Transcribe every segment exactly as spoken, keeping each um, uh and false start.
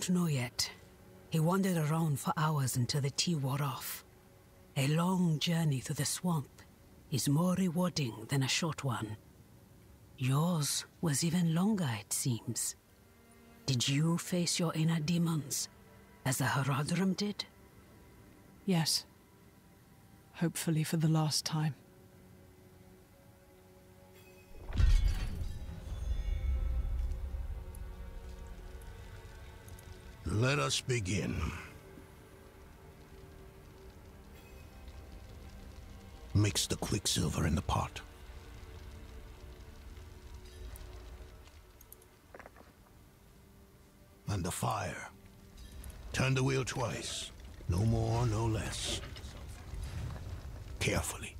don't know yet. He wandered around for hours until the tea wore off. A long journey through the swamp is more rewarding than a short one. Yours was even longer, it seems. Did you face your inner demons, as the Haradrim did? Yes. Hopefully for the last time. Let us begin. Mix the quicksilver in the pot. And the fire. Turn the wheel twice. No more, no less. Carefully.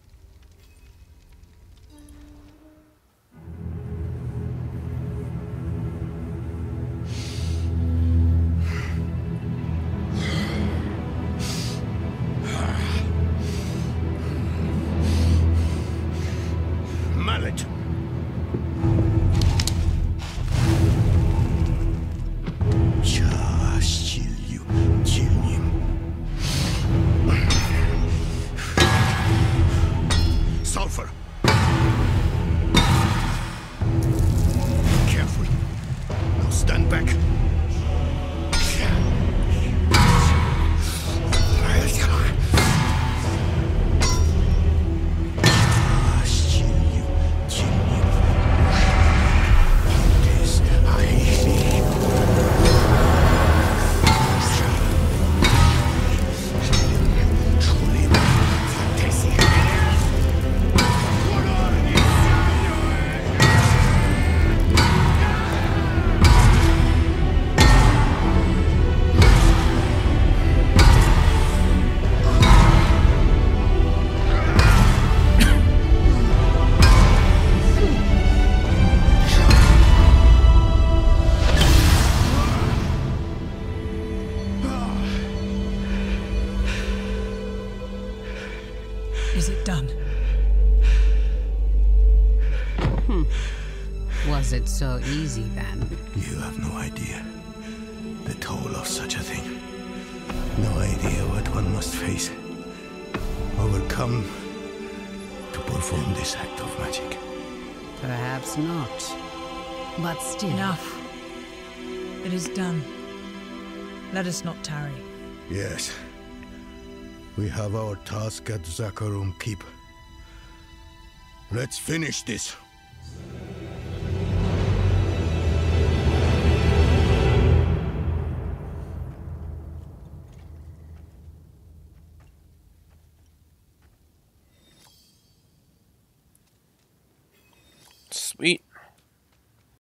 Is it done? Hmm. Was it so easy then? You have no idea the toll of such a thing. No idea what one must face, overcome to perform this act of magic. Perhaps not, but still. Enough. It is done. Let us not tarry. Yes. We have our task at Zakarum Keep. Let's finish this.